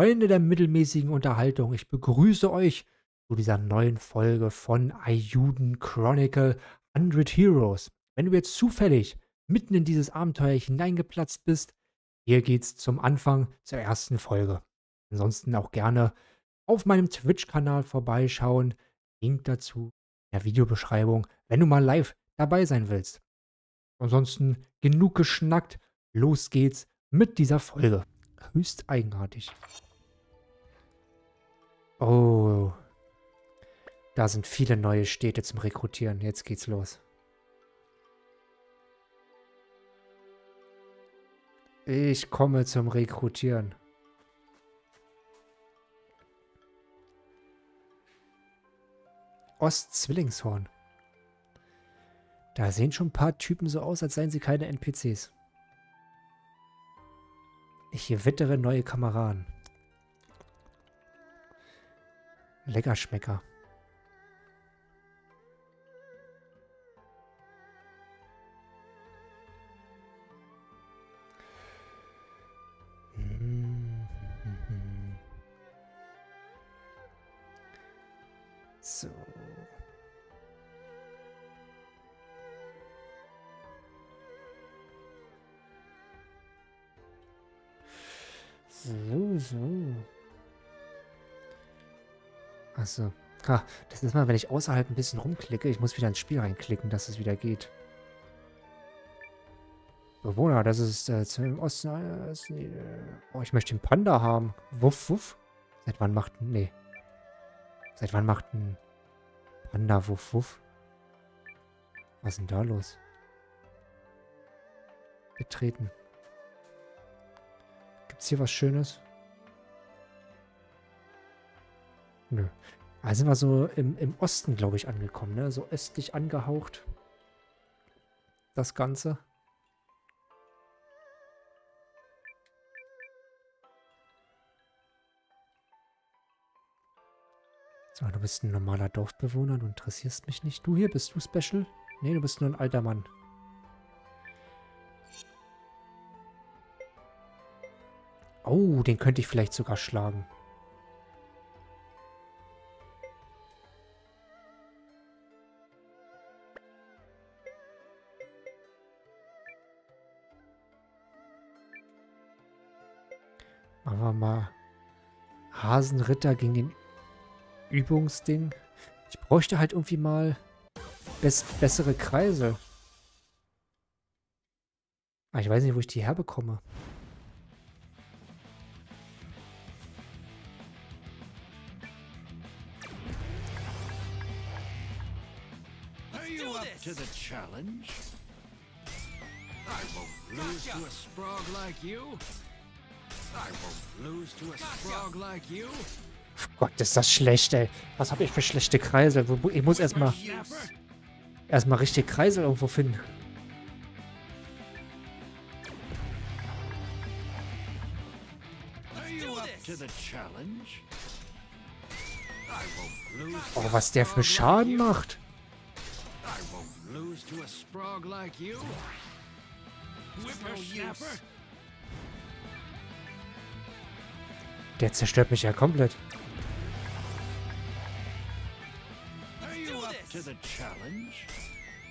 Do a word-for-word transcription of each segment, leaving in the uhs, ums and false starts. Freunde der mittelmäßigen Unterhaltung, ich begrüße euch zu dieser neuen Folge von Eiyuden Chronicle Hundred Heroes. Wenn du jetzt zufällig mitten in dieses Abenteuer hineingeplatzt bist, hier geht's zum Anfang zur ersten Folge. Ansonsten auch gerne auf meinem Twitch-Kanal vorbeischauen. Link dazu in der Videobeschreibung, wenn du mal live dabei sein willst. Ansonsten genug geschnackt, los geht's mit dieser Folge. Höchst eigenartig. Oh, da sind viele neue Städte zum Rekrutieren. Jetzt geht's los. Ich komme zum Rekrutieren. Ostzwillingshorn. Da sehen schon ein paar Typen so aus, als seien sie keine N P Cs. Ich wittere neue Kameraden. Leckerschmecker. So. So, so. Achso. Ha, das ist mal, wenn ich außerhalb ein bisschen rumklicke. Ich muss wieder ins Spiel reinklicken, dass es wieder geht. Bewohner, das ist äh, zum Osten. Äh, ist, äh, oh, ich möchte den Panda haben. Wuff, wuff. Seit wann macht. Nee. Seit wann macht ein Panda wuff, wuff? Was ist denn da los? Betreten. Gibt's hier was Schönes? Nö. Also sind wir so im, im Osten, glaube ich, angekommen, ne? So östlich angehaucht. Das Ganze. So, du bist ein normaler Dorfbewohner, du interessierst mich nicht. Du hier, bist du special? Nee, du bist nur ein alter Mann. Oh, den könnte ich vielleicht sogar schlagen. Machen wir mal Hasenritter gegen den Übungsding. Ich bräuchte halt irgendwie mal bess bessere Kreise. Aber ich weiß nicht, wo ich die herbekomme. Challenge? I won't lose to a sprog like you. I won't lose to a sprog like you. Gott, ist das schlecht, ey. Was habe ich für schlechte Kreisel? Ich muss erstmal erstmal richtig Kreisel irgendwo finden. Oh, was der für Schaden macht. To a sprog like you. Der zerstört mich ja komplett.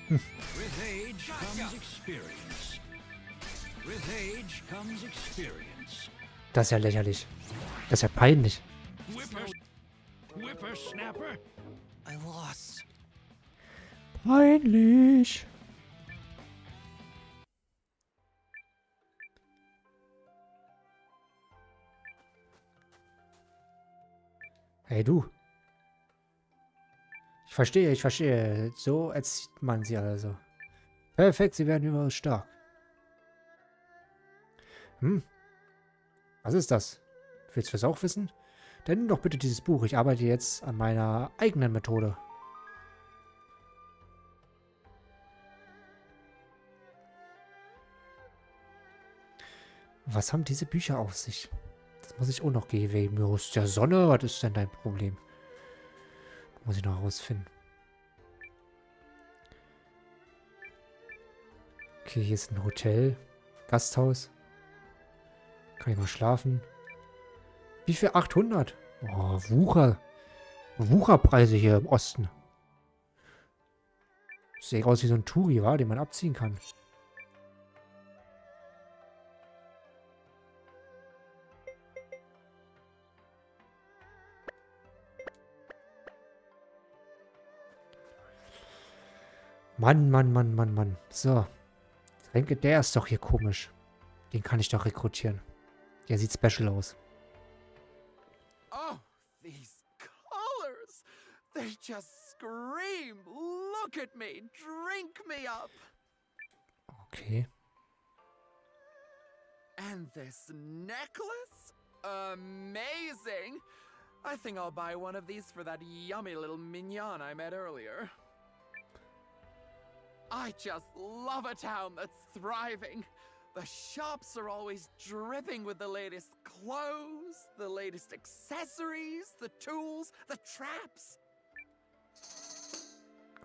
Hm. Das ist ja lächerlich. Das ist ja peinlich. Peinlich. Hey du. Ich verstehe, ich verstehe. So erzieht man sie also. Perfekt, sie werden überall stark. Hm. Was ist das? Willst du es auch wissen? Dann nimm doch bitte dieses Buch. Ich arbeite jetzt an meiner eigenen Methode. Was haben diese Bücher auf sich? Das muss ich auch noch gehen. Aus der Sonne, was ist denn dein Problem? Das muss ich noch rausfinden. Okay, hier ist ein Hotel. Gasthaus. Kann ich mal schlafen. Wie viel? achthundert? Oh, Wucher. Wucherpreise hier im Osten. Sieht aus wie so ein Turi, wa? Den man abziehen kann. Mann, Mann, Mann, Mann, Mann. So. Renke, der ist doch hier komisch. Den kann ich doch rekrutieren. Der sieht special aus. Oh, these colors. They just scream. Look at me. Drink me up. Okay. And this necklace? Amazing. I think I'll buy one of these for that yummy little mignon I met earlier. I just love a town that's thriving. The shops are always dripping with the latest clothes, the latest accessories, the tools, the traps.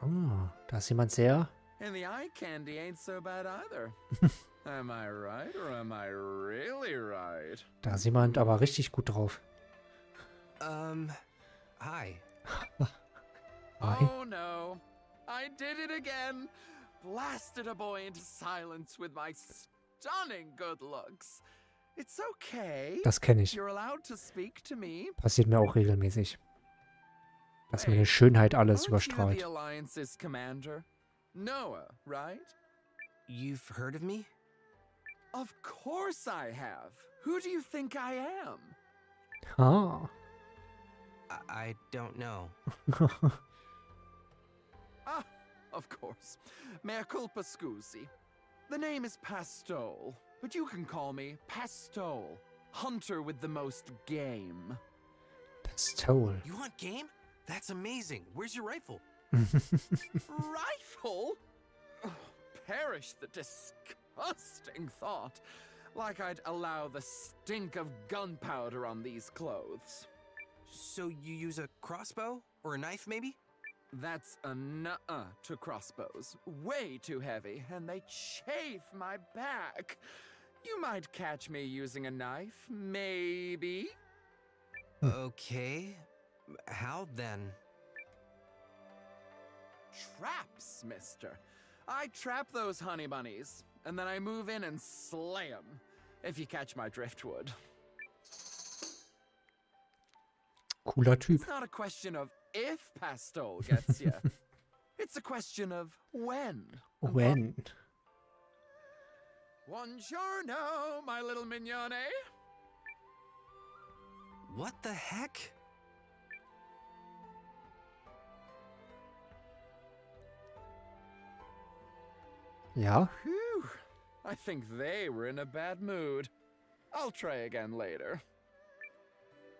Oh, da ist jemand sehr. And the eye candy ain't so bad either. Am I right or am I really right? Da ist jemand aber richtig gut drauf. Um, hi. Hi. Oh no. I did it again. Blasted a boy into silence with my stunning good looks. It's okay. Das kenne ich. You're allowed to speak to me. Passiert mir auch regelmäßig. Dass meine Schönheit alles überstrahlt. The Alliance's commander, Noah, right? You've heard of me? Of course I have. Who do you think I am? Ah. I don't know. Ah, of course. Mea culpa, scusi. The name is Pastol, but you can call me Pastol, hunter with the most game. Pastol. You want game? That's amazing. Where's your rifle? Rifle? Oh, perish the disgusting thought. Like I'd allow the stink of gunpowder on these clothes. So you use a crossbow? Or a knife, maybe? That's a nuh-uh to crossbows. Way too heavy, and they chafe my back. You might catch me using a knife, maybe? Okay. How then? Traps, mister. I trap those honey bunnies, and then I move in and slay them. If you catch my driftwood. Cooler Typ. It's not a question of if Pastol gets you. It's a question of when. When? Buongiorno, my little mignone. What the heck? Yeah. Whew. I think they were in a bad mood. I'll try again later.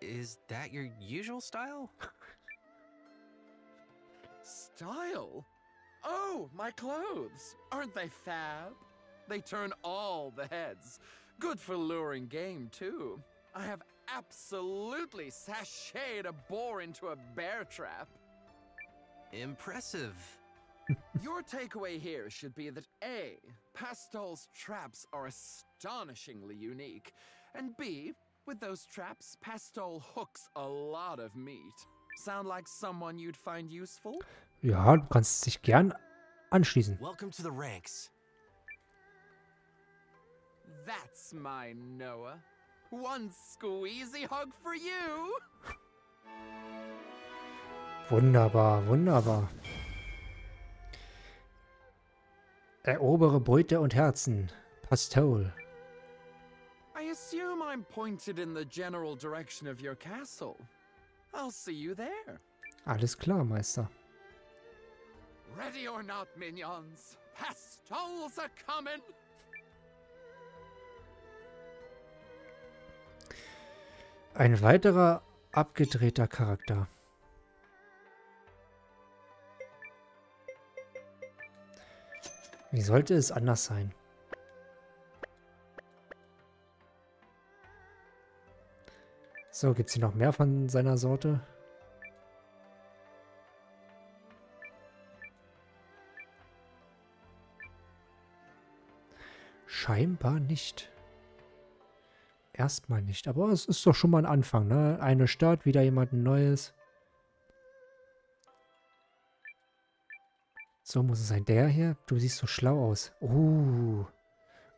Is that your usual style? Style? Oh, my clothes. Aren't they fab? They turn all the heads. Good for luring game, too. I have absolutely sashayed a boar into a bear trap. Impressive. Your takeaway here should be that A, Pastol's traps are astonishingly unique, and B, with those traps, Pastol hooks a lot of meat. Sound like someone you'd find useful? Ja, du kannst dich gern anschließen. Welcome to the ranks. That's my Noah. One squeezy hug for you. Wunderbar, wunderbar. Erobere Beute und Herzen. Pastol. I assume I'm pointed in the general direction of your castle. I'll see you there. Alles klar, Meister. Ready or not, Minions, Pastols are coming. Ein weiterer abgedrehter Charakter. Wie sollte es anders sein? So, gibt es hier noch mehr von seiner Sorte? Scheinbar nicht. erstmal nicht. Aber es ist doch schon mal ein Anfang, ne? Eine Stadt, wieder jemand Neues. So muss es sein. Der hier? Du siehst so schlau aus. Oh.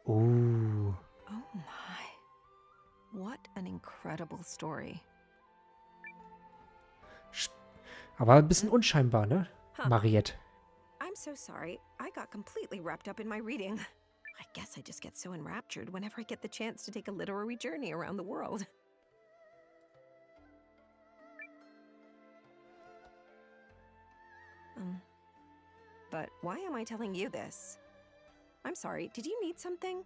Oh. Oh my. What an incredible story. Aber ein bisschen unscheinbar, ne? Mariette. I'm so sorry. I got completely wrapped up in my reading. I guess I just get so enraptured whenever I get the chance to take a literary journey around the world. Um, but why am I telling you this? I'm sorry, did you need something?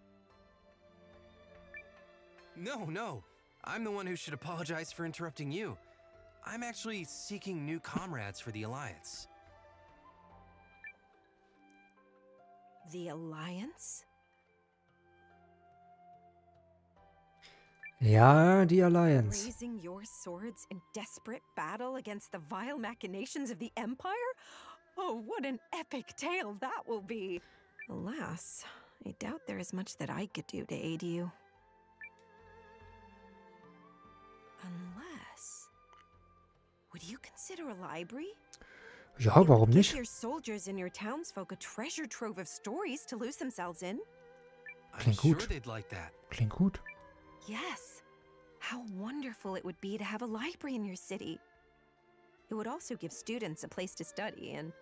No, no. I'm the one who should apologize for interrupting you. I'm actually seeking new comrades for the Alliance. The Alliance? Ja, die Alliance. Raising your swords in desperate battle against the vile machinations of the Empire? Oh, what an epic tale that will be! Alas, I doubt there is much that I could do to aid you. Unless... Would you consider a library? Ja, warum nicht? Klingt gut. Klingt gut. Yes. How wonderful it would be to have a library in your city. It would also give students a place to study and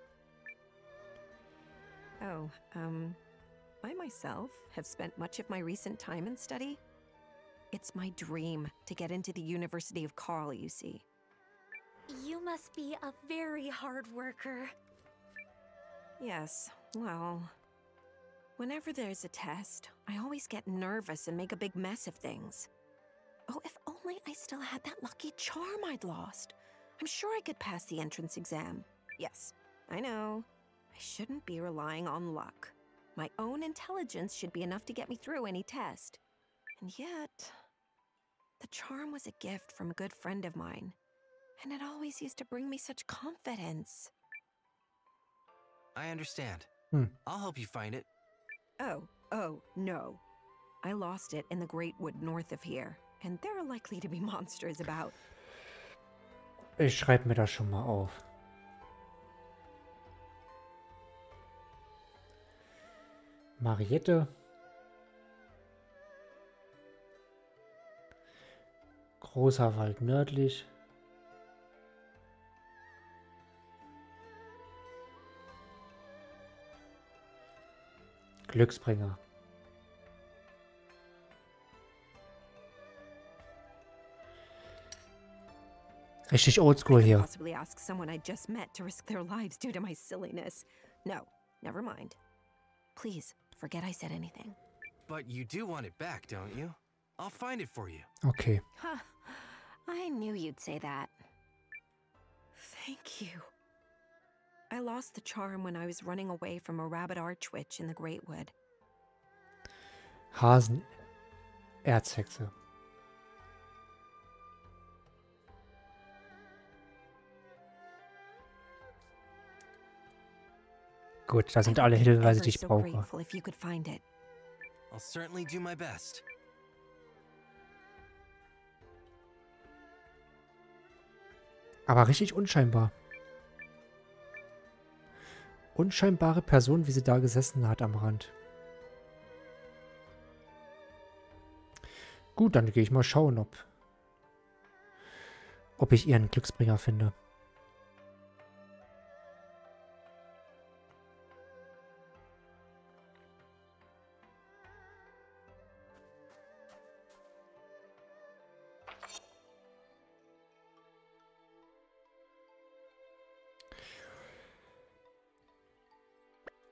Oh, um I myself have spent much of my recent time in study. It's my dream to get into the University of Carl, you see. You must be a very hard worker. Yes, well, whenever there's a test, I always get nervous and make a big mess of things. Oh, if only I still had that lucky charm I'd lost. I'm sure I could pass the entrance exam. Yes, I know. I shouldn't be relying on luck. My own intelligence should be enough to get me through any test. And yet, the charm was a gift from a good friend of mine. And it always used to bring me such confidence. I understand. Hmm. I'll help you find it. Oh, oh, no. I lost it in the Great Wood north of here. And there are likely to be monsters about. Ich schreibe mir das schon mal auf. Mariette. Großer Wald nördlich. Glücksbringer. Richtig oldschool hier. Possibly ask someone I just met to risk their lives due to my silliness. No, never mind. Please, forget I said anything. But you do want it back, don't you? I'll find it for you. Okay. Huh. I knew you'd say that. Thank you. I lost the charm when I was running away from a rabbit arch-witch in the Great Wood. Hasen Erzhexe. Gut, da sind alle Hinweise, die ich brauche. I'll certainly do my best. Aber richtig unscheinbar. Unscheinbare Person, wie sie da gesessen hat am Rand. Gut, dann gehe ich mal schauen, ob, ob ich ihren Glücksbringer finde.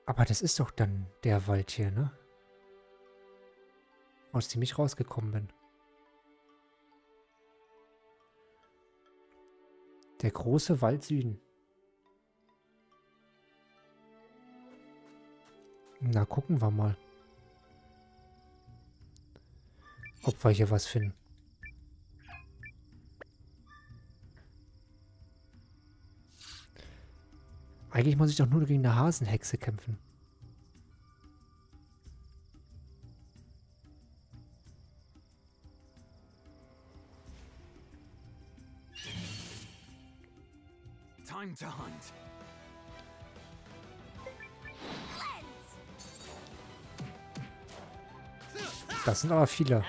Aber das ist doch dann der Wald hier, ne? Aus dem ich rausgekommen bin. Der große Wald Süden. Na, gucken wir mal. Ob wir hier was finden. Eigentlich muss ich doch nur gegen eine Hasenhexe kämpfen. Time to hunt. Das sind aber viele.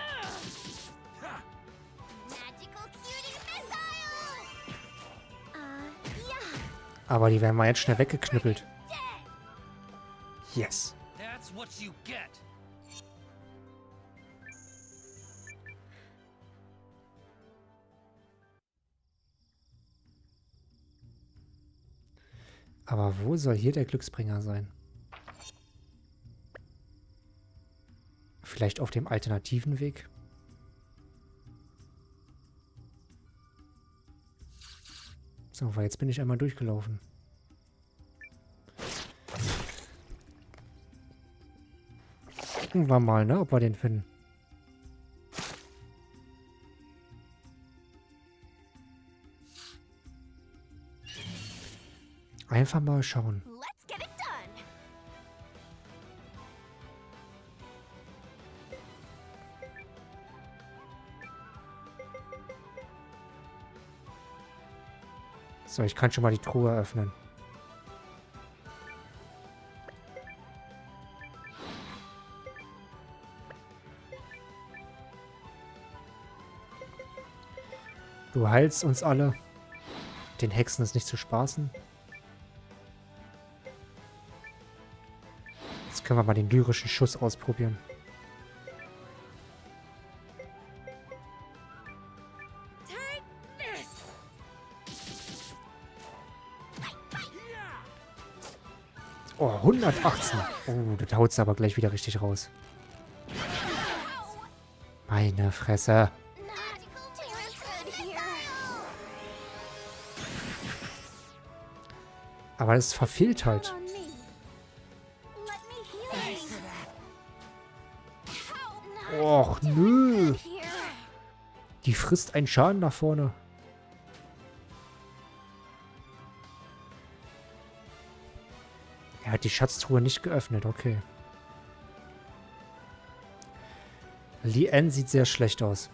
Aber die werden mal jetzt schnell weggeknüppelt. Yes. Aber wo soll hier der Glücksbringer sein? Vielleicht auf dem alternativen Weg? So, weil jetzt bin ich einmal durchgelaufen. Gucken wir mal, ne, ob wir den finden. Einfach mal schauen. So, ich kann schon mal die Truhe öffnen. Du heilst uns alle. Den Hexen ist nicht zu spaßen. Jetzt können wir mal den lyrischen Schuss ausprobieren. Oh, hundertachtzehn. Oh, das haut's aber gleich wieder richtig raus. Meine Fresse. Aber das verfehlt halt. Och, nö. Die frisst einen Schaden nach vorne. Er hat die Schatztruhe nicht geöffnet, okay. Leon sieht sehr schlecht aus.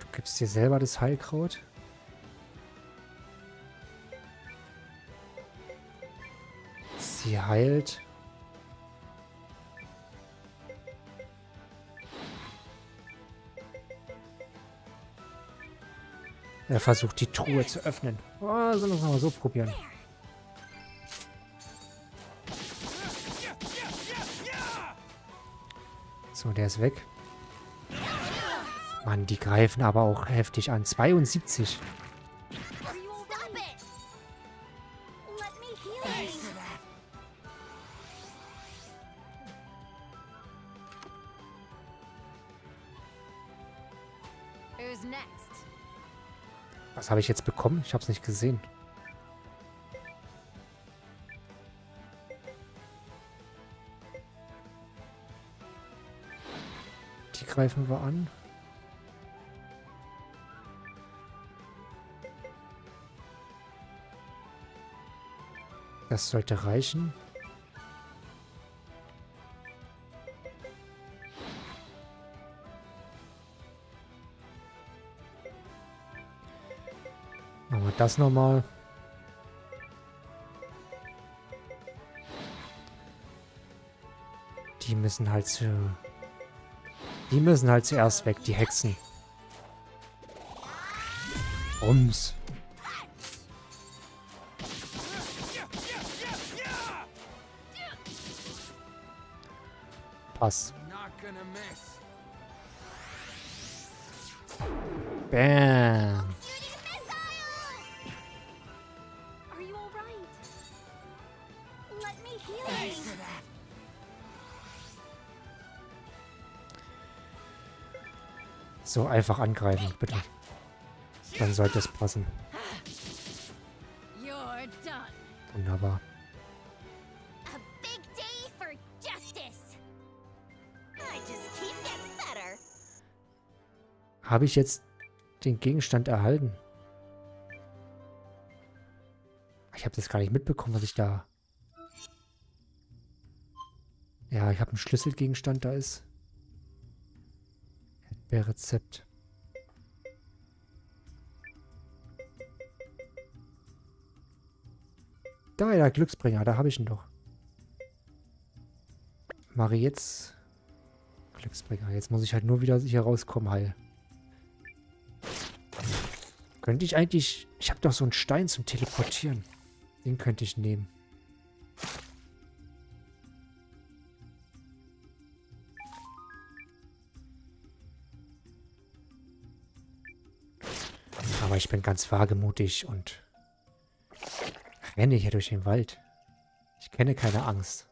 Du gibst dir selber das Heilkraut? Sie heilt. Er versucht, die Truhe zu öffnen. Oh, sollen wir es mal so probieren. So, der ist weg. Mann, die greifen aber auch heftig an. zweiundsiebzig. Was habe ich jetzt bekommen? Ich habe es nicht gesehen. Die greifen wir an. Das sollte reichen. Machen wir das nochmal. Die müssen halt zu... Die müssen halt zuerst weg, die Hexen. Ums. Pass. Bam. So, einfach angreifen, bitte. Dann sollte es passen. Wunderbar. Habe ich jetzt den Gegenstand erhalten? Ich habe das gar nicht mitbekommen, was ich da... Ja, ich habe einen Schlüsselgegenstand, da ist. Rezept. Da, ja, Glücksbringer, da habe ich ihn doch. Mariettes Glücksbringer. Jetzt muss ich halt nur wieder hier rauskommen, heil. Könnte ich eigentlich... Ich habe doch so einen Stein zum Teleportieren. Den könnte ich nehmen. Aber ich bin ganz wagemutig und renne hier durch den Wald. Ich kenne keine Angst.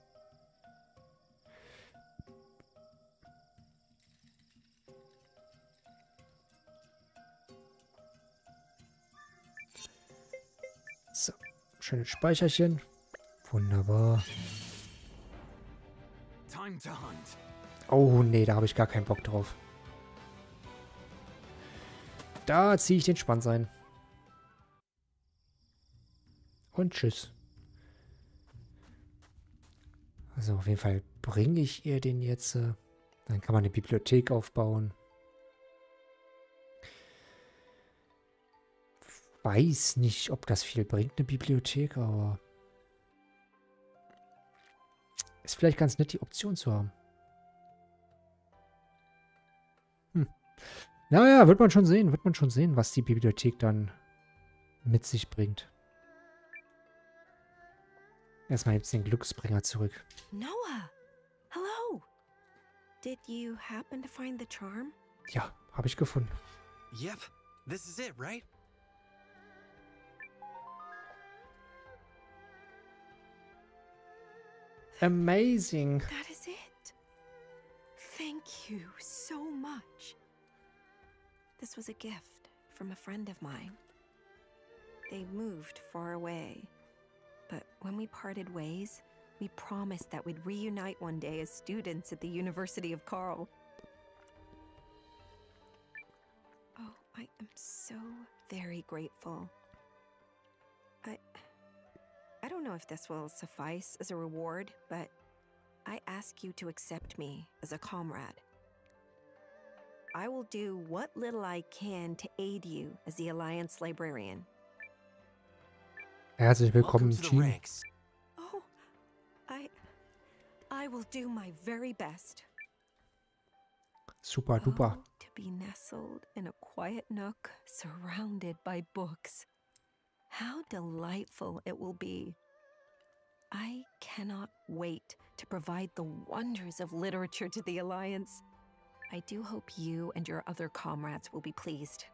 So, schönes Speicherchen. Wunderbar. Oh nee, da habe ich gar keinen Bock drauf. Da ziehe ich den Spann sein. Und tschüss. Also auf jeden Fall bringe ich ihr den jetzt. Äh, dann kann man eine Bibliothek aufbauen. Weiß nicht, ob das viel bringt, eine Bibliothek, aber ist vielleicht ganz nett, die Option zu haben. Hm. Naja, wird man schon sehen, wird man schon sehen, was die Bibliothek dann mit sich bringt. Erstmal gibt's den Glücksbringer zurück. Noah, hello. Did you happen to find the charm? Ja, habe ich gefunden. Yep, this is it, right? Amazing. That is it. Thank you so much. This was a gift from a friend of mine. They moved far away, but when we parted ways, we promised that we'd reunite one day as students at the University of Carl. Oh, I am so very grateful. I... I don't know if this will suffice as a reward, but I ask you to accept me as a comrade. I will do what little I can to aid you as the Alliance librarian. Herzlich willkommen, Team. Oh, I, I will do my very best. Super duper. Oh, to be nestled in a quiet nook, surrounded by books. How delightful it will be. I cannot wait to provide the wonders of literature to the Alliance. I do hope you and your other comrades will be pleased.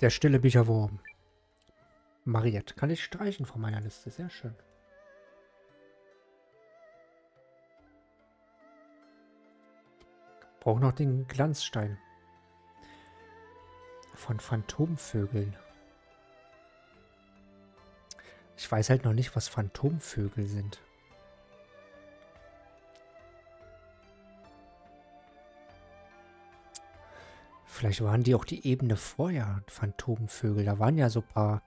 Der stille Bücherwurm. Mariette kann ich streichen von meiner Liste. Sehr schön. Brauche noch den Glanzstein. Von Phantomvögeln. Ich weiß halt noch nicht, was Phantomvögel sind. Vielleicht waren die auch die Ebene vorher, Phantomvögel. Da waren ja so ein paar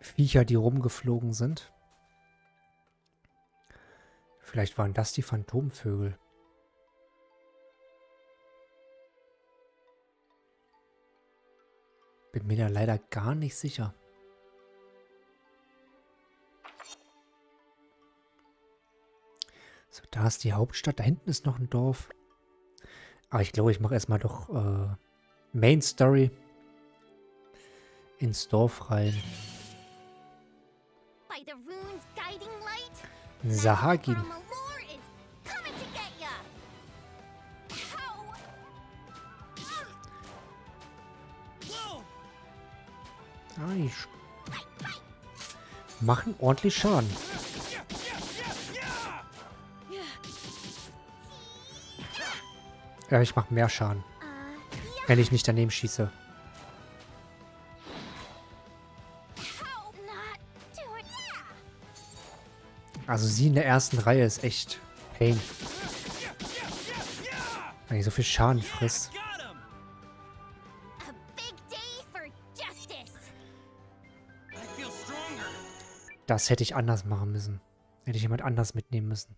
Viecher, die rumgeflogen sind. Vielleicht waren das die Phantomvögel. Bin mir da leider gar nicht sicher. So, da ist die Hauptstadt. Da hinten ist noch ein Dorf. Aber ich glaube, ich mache erstmal doch äh, Main Story ins Dorf rein. Sahagin. Ah, die machen ordentlich Schaden. Ja, ich mache mehr Schaden, wenn ich nicht daneben schieße. Also sie in der ersten Reihe ist echt pain. Wenn ich so viel Schaden frisst. Das hätte ich anders machen müssen. Hätte ich jemand anders mitnehmen müssen.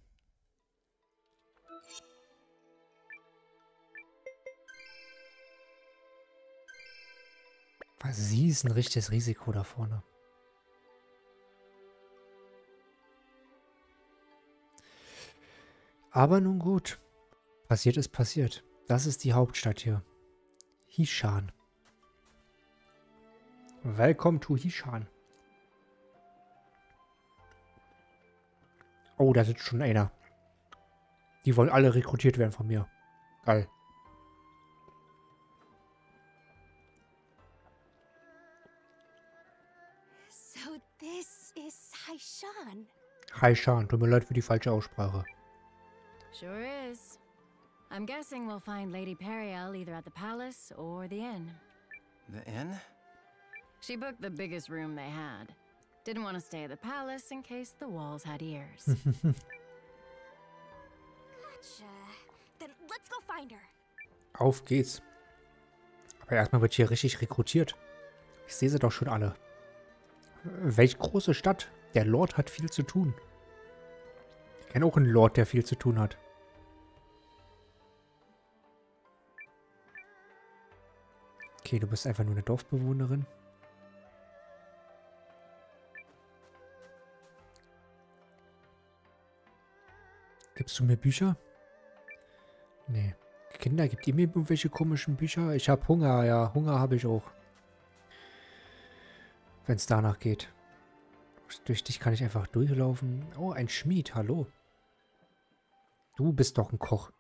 Weil sie ist ein richtiges Risiko da vorne. Aber nun gut. Passiert ist passiert. Das ist die Hauptstadt hier. Hishan. Welcome to Hishan. Oh, da sitzt schon einer. Die wollen alle rekrutiert werden von mir. Geil. So, this is Hishan. Hishan, tut mir leid für die falsche Aussprache. Sure is. I'm guessing we'll find Lady Perrielle either at the palace or the inn. The inn? She booked the biggest room they had. Didn't want to stay at the palace in case the walls had ears. Gotcha. Then let's go find her. Auf geht's. Aber erstmal wird hier richtig rekrutiert. Ich sehe sie doch schon alle. Welch große Stadt. Der Lord hat viel zu tun. Ich kenne auch einen Lord, der viel zu tun hat. Okay, du bist einfach nur eine Dorfbewohnerin. Gibst du mir Bücher? Nee. Kinder, gibt ihr mir irgendwelche komischen Bücher? Ich habe Hunger, ja. Hunger habe ich auch. Wenn es danach geht. Durch dich kann ich einfach durchlaufen. Oh, ein Schmied, hallo. Du bist doch ein Koch.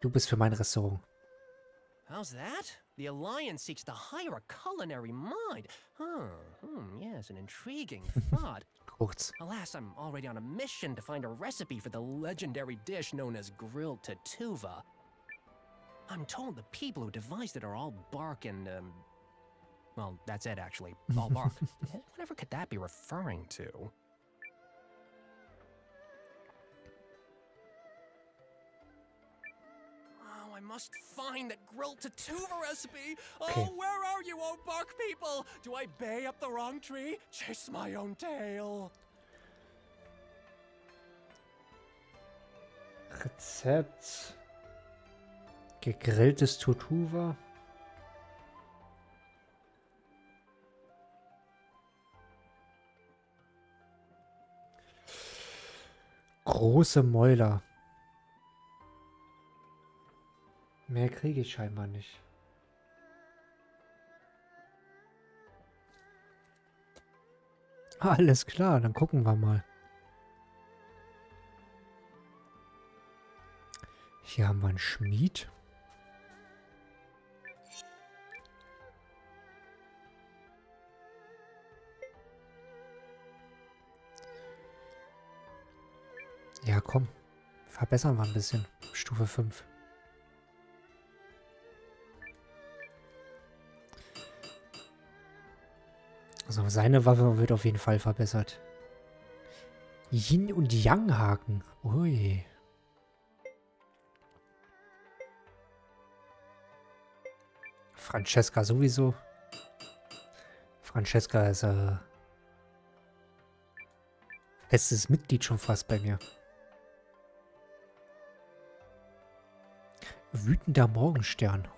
Du bist für mein Restaurant. How's that? The Alliance seeks to hire a culinary mind. Huh. Hmm, yes, an intriguing thought. Kurz. Alas, I'm already on a mission to find a recipe for the legendary dish known as Grilled Tatuva. I'm told the people who devised it are all bark and, um... well, that's it, actually. All bark. Whatever could that be referring to? I must find that grilled Tatuva recipe. Oh, where are you, old bark people? Do I bay up the wrong tree? Chase my own tail. Rezept. Gegrilltes Tatuva. Große Mäuler. Mehr kriege ich scheinbar nicht. Alles klar, dann gucken wir mal. Hier haben wir einen Schmied. Ja, komm. Verbessern wir ein bisschen. Stufe fünf. Also seine Waffe wird auf jeden Fall verbessert. Yin und Yang-Haken. Ui. Francesca sowieso. Francesca ist äh, festes Mitglied schon fast bei mir. Wütender Morgenstern.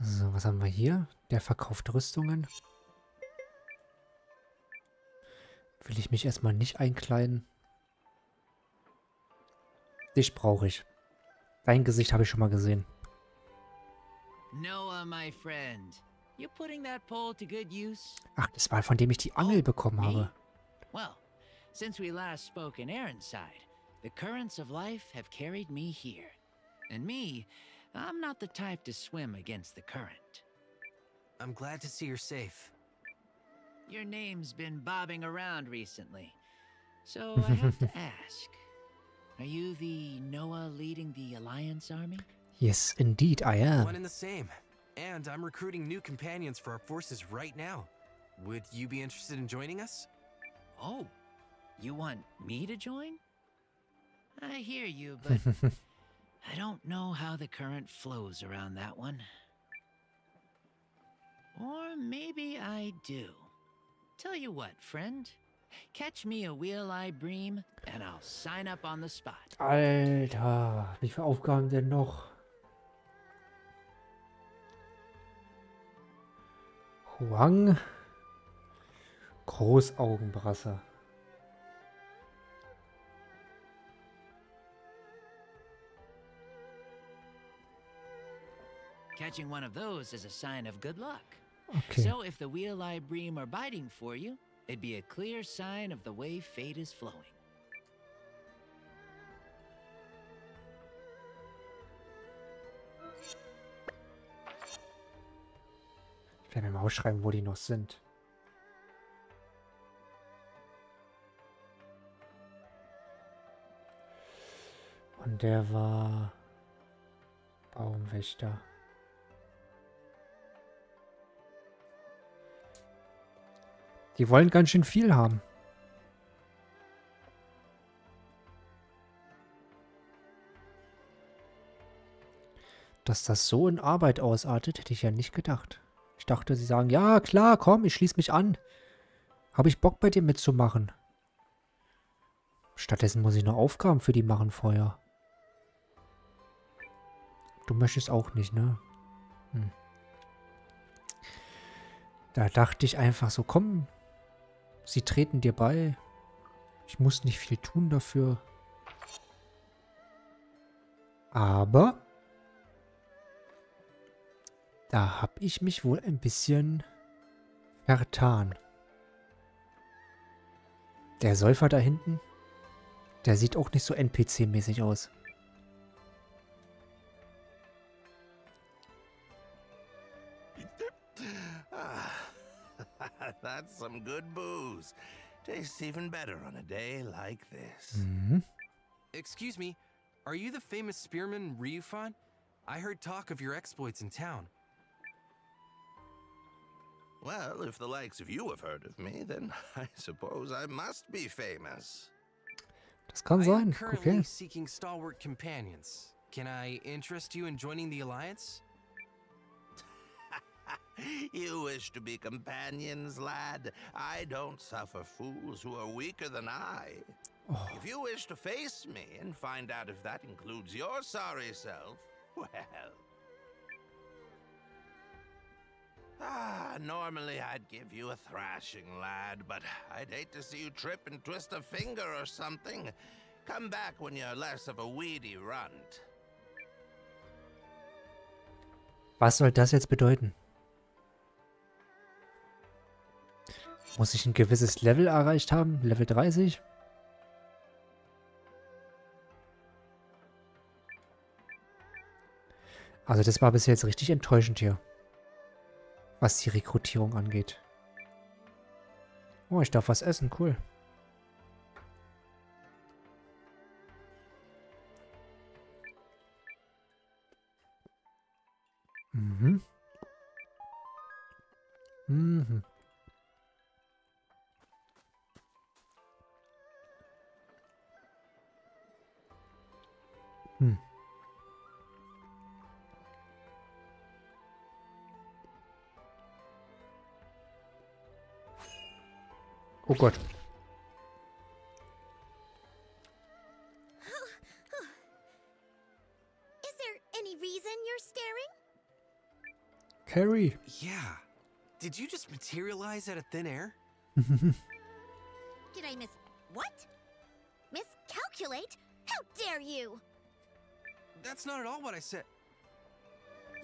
So, was haben wir hier? Der verkauft Rüstungen. Will ich mich erstmal nicht einkleiden? Dich brauche ich. Dein Gesicht habe ich schon mal gesehen. Noah, my friend. You're putting that pole to good use? Ach, das war, von dem ich die Angel bekommen habe. Well, since we last spoke in Aaronside, the currents of life have carried me here. And me... I'm not the type to swim against the current. I'm glad to see you're safe. Your name's been bobbing around recently. So I have to ask, are you the Noah leading the Alliance Army? Yes, indeed I am. One and the same. And I'm recruiting new companions for our forces right now. Would you be interested in joining us? Oh, you want me to join? I hear you, but... I don't know how the current flows around that one. Or maybe I do. Tell you what, friend. Catch me a wheel eye bream and I'll sign up on the spot. Alter, wie viele Aufgaben denn noch? Huang. Großaugenbrasser. Catching one of those is a sign of good luck. Okay. So if the wheel eye bream are biting for you, it'd be a clear sign of the way fate is flowing. Ich werde mir mal ausschreiben, wo die noch sind. Und der war Baumwächter. Die wollen ganz schön viel haben. Dass das so in Arbeit ausartet, hätte ich ja nicht gedacht. Ich dachte, sie sagen, ja klar, komm, ich schließe mich an. Habe ich Bock bei dir mitzumachen. Stattdessen muss ich noch Aufgaben für die machen vorher. Du möchtest auch nicht, ne? Hm. Da dachte ich einfach so, komm, sie treten dir bei. Ich muss nicht viel tun dafür. Aber da habe ich mich wohl ein bisschen vertan. Der Säufer da hinten, der sieht auch nicht so N P C-mäßig aus. That's some good booze. Tastes even better on a day like this. Mm-hmm. Excuse me, are you the famous Spearman Ryu? I heard talk of your exploits in town. Well, if the likes of you have heard of me, then I suppose I must be famous. Das kann sein. I am currently okay. Seeking stalwart companions. Can I interest you in joining the Alliance? You wish to be companions, lad. I don't suffer fools who are weaker than I. Oh. If you wish to face me and find out if that includes your sorry self, well... Ah, normally I'd give you a thrashing, lad, but I'd hate to see you trip and twist a finger or something. Come back when you're less of a weedy runt. Was soll das jetzt bedeuten? Muss ich ein gewisses Level erreicht haben? Level dreißig? Also das war bis jetzt richtig enttäuschend hier. Was die Rekrutierung angeht. Oh, ich darf was essen. Cool. Mhm. Mhm. Hm. Oh Gott. Oh, oh. Is there any reason you're staring? Carrie. Yeah. Did you just materialize out of thin air? Did I miss what? Miscalculate? How dare you? That's not at all what I said.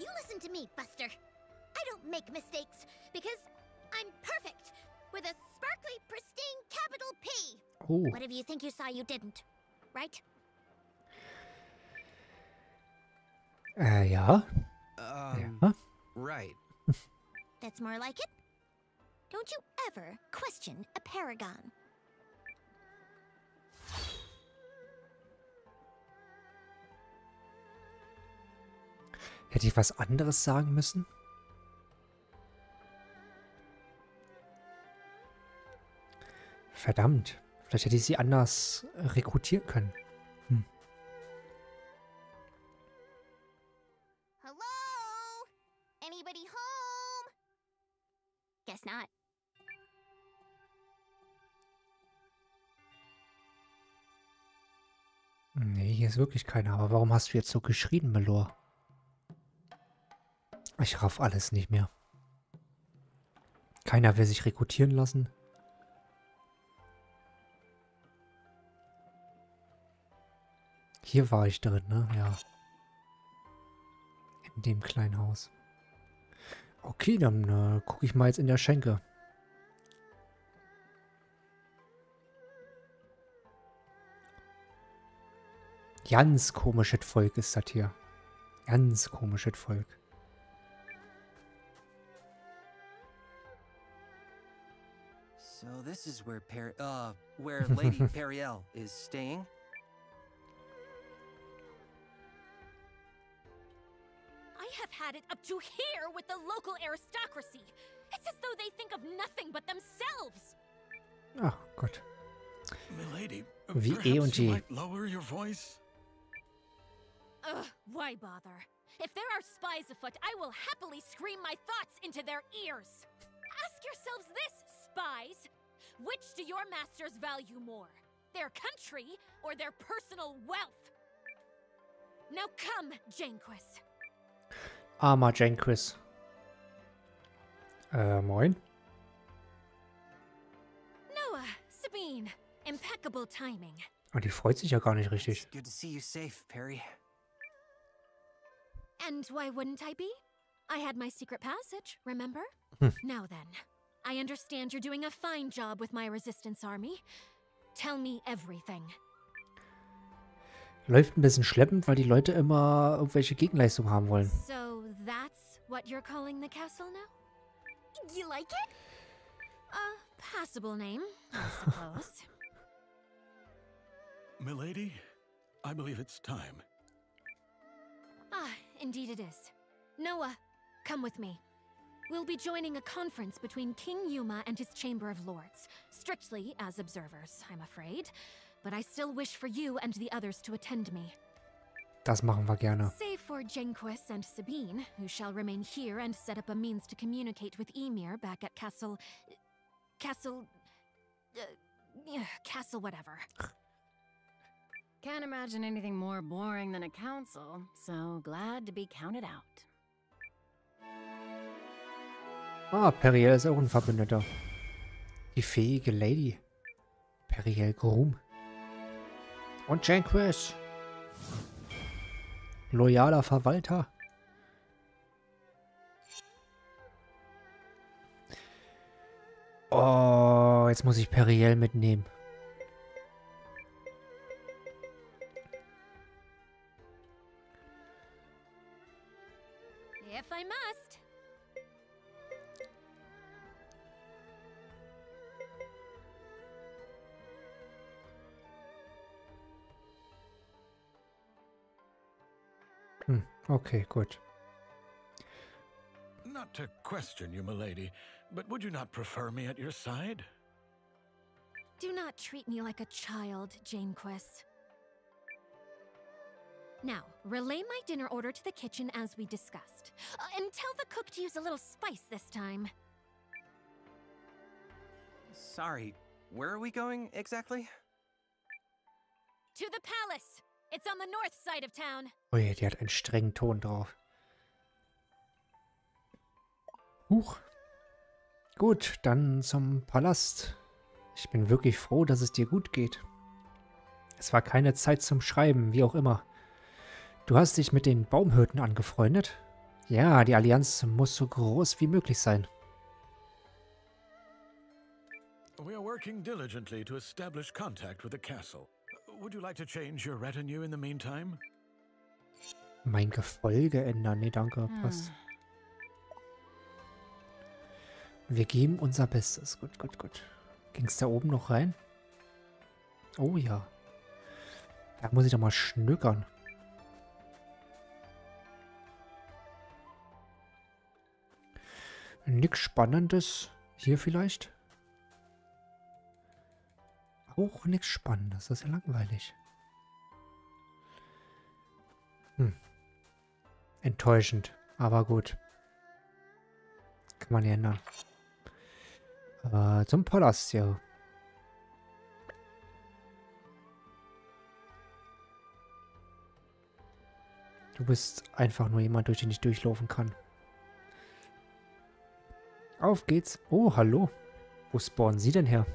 You listen to me, Buster. I don't make mistakes because I'm perfect with a sparkly, pristine capital P. Oh. Whatever you think you saw, you didn't, right? Uh, yeah. Um, yeah. Right. That's more like it. Don't you ever question a paragon. Hätte ich was anderes sagen müssen? Verdammt. Vielleicht hätte ich sie anders rekrutieren können. Hm. Nee, hier ist wirklich keiner. Aber warum hast du jetzt so geschrien, Melor? Ich raff alles nicht mehr. Keiner will sich rekrutieren lassen. Hier war ich drin, ne? Ja. In dem kleinen Haus. Okay, dann äh, gucke ich mal jetzt in der Schenke. Ganz komisches Volk ist das hier. Ganz komisches Volk. So this is where Per uh, where Lady Perrielle is staying. I have had it up to here with the local aristocracy. It's as though they think of nothing but themselves. Ach Gott. Milady, wie eh und je. Ugh, why bother? If there are spies afoot, I will happily scream my thoughts into their ears. Ask yourselves this, spies. Which do your masters value more? Their country or their personal wealth? Now come, Janquist. Armer Janquist. Äh, moin. Noah, Sabine. Impeccable timing. Und die freut sich ja gar nicht richtig. Good to see you safe, Perry. And why wouldn't I be? I had my secret passage, remember? Hm. Now then, I understand you're doing a fine job with my resistance army. Tell me everything. Läuft ein bisschen schleppend, weil die Leute immer irgendwelche Gegenleistungen haben wollen. So that's what you're calling the castle now? You like it? A passable name, I suppose. Milady, I believe it's time. Ah, indeed it is. Noah, come with me. We'll be joining a conference between King Yuma and his Chamber of Lords, strictly as observers, I'm afraid. But I still wish for you and the others to attend me. Das machen wir gerne. Save for Janquist and Sabine, who shall remain here and set up a means to communicate with Emir back at Castle... Castle... Uh, Castle whatever. Can't imagine anything more boring than a council, so glad to be counted out. Ah, Perrielle ist auch ein Verbündeter. Die fähige Lady. Perrielle Groom. Und Janquist. Loyaler Verwalter. Oh, jetzt muss ich Perrielle mitnehmen. If I must. Hmm, okay, good. Not to question you, milady, but would you not prefer me at your side? Do not treat me like a child, Janquist. Now, relay my dinner order to the kitchen as we discussed. Uh, and tell the cook to use a little spice this time. Sorry, where are we going exactly? To the palace. It's on the north side of town. Oh ja, die hat einen strengen Ton drauf. Huch. Gut, dann zum Palast. Ich bin wirklich froh, dass es dir gut geht. Es war keine Zeit zum Schreiben, wie auch immer. Du hast dich mit den Baumhirten angefreundet? Ja, die Allianz muss so groß wie möglich sein. We are working diligently to establish contact with the castle. Would you like to change your retinue in the meantime? Mein Gefolge ändern? Nee, danke, passt. Wir geben unser Bestes. Gut, gut, gut. Ging's da oben noch rein? Oh ja. Da muss ich doch mal schnückern. Nix Spannendes hier vielleicht? Auch nichts Spannendes, das ist ja langweilig. Hm. Enttäuschend, aber gut. Kann man ja ändern. Äh, zum Palast, ja. Du bist einfach nur jemand, durch den ich durchlaufen kann. Auf geht's. Oh, hallo. Wo spawnen Sie denn her?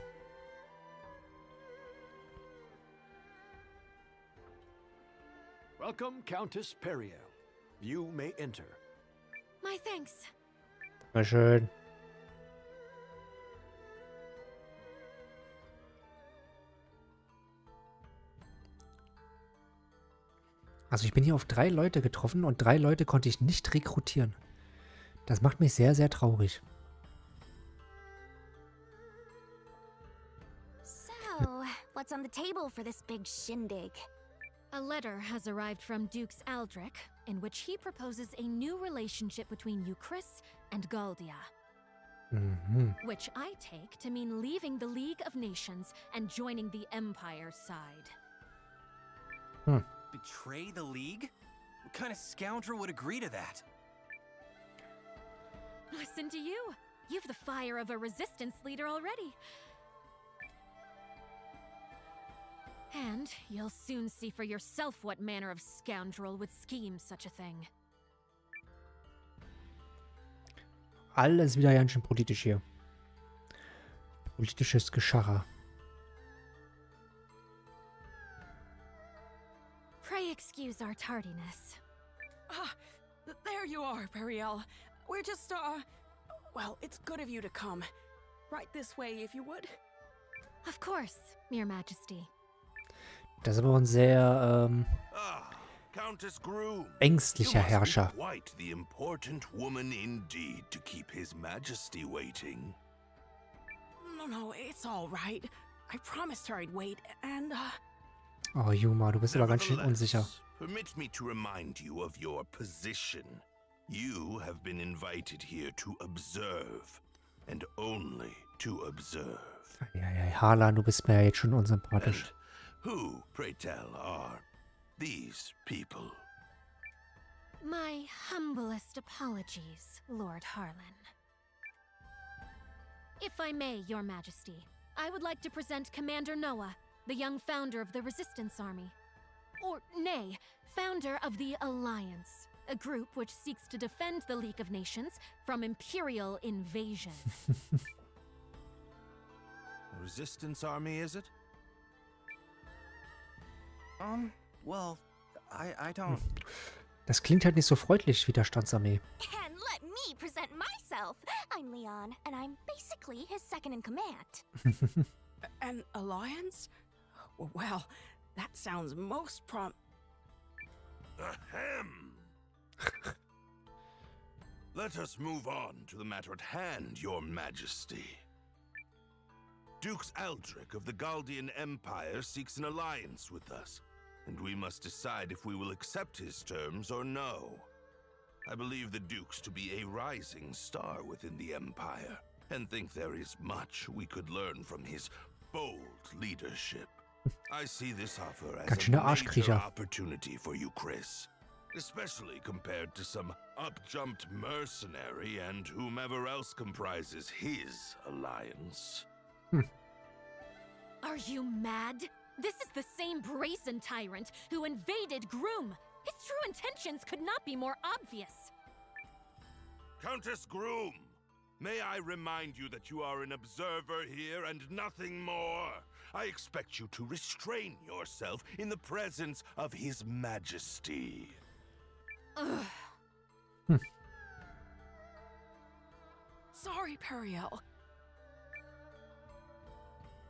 Welcome, Countess Perrielle. You may enter. My thanks. Na schön. Also ich bin hier auf drei Leute getroffen und drei Leute konnte ich nicht rekrutieren. Das macht mich sehr, sehr traurig. So, what's on the table for this big shindig? A letter has arrived from Duke Aldrich, in which he proposes a new relationship between Euchris and Galdia. Mhm. Which I take to mean leaving the League of Nations and joining the Empire side. Hm. Betray the League? What kind of scoundrel would agree to that? Listen to you. You've the fire of a resistance leader already. And you'll soon see for yourself what manner of scoundrel would scheme such a thing. Alles wieder ganz schön politisch hier. Politisches Gescharrer. Excuse our tardiness. Ah, there you are, Perrielle. We're just, uh... well, it's good of you to come. Right this way, if you would. Of course, Your Majesty. Das ist aber ein sehr, ähm... ängstlicher Herrscher. Quite the important woman indeed to keep His Majesty waiting. No, no, it's all right. I promised her I'd wait, and, uh... Oh, Yuma, du bist aber ganz schön unsicher. Permit me to remind you of your position. You have been invited here to observe and only to observe. Ja, ja, Harlan, du bist mir ja jetzt schon unsympathisch. And who, pray tell, are these people? My humblest apologies, Lord Harlan. If I may, Your Majesty, I would like to present Commander Noah, the young founder of the Resistance Army. Or, nay, founder of the Alliance, a group which seeks to defend the League of Nations from imperial invasion. The Resistance Army, is it? Um, well, I, I don't... Das klingt halt nicht so freundlich, Widerstandsarmee. And let me present myself. I'm Leon, and I'm basically his second in command. An alliance? Well, that sounds most prom... Ahem! Let us move on to the matter at hand, Your Majesty. Duke Aldrich of the Galdian Empire seeks an alliance with us, and we must decide if we will accept his terms or no. I believe the Duke's to be a rising star within the Empire, and think there is much we could learn from his bold leadership. I see this offer as a major opportunity for you, Chris, especially compared to some upjumped mercenary and whomever else comprises his alliance. Hm. Are you mad? This is the same brazen tyrant who invaded Groom. His true intentions could not be more obvious. Countess Groom, may I remind you that you are an observer here and nothing more. I expect you to restrain yourself in the presence of His Majesty. Ugh. Hm. Sorry, Perrielle.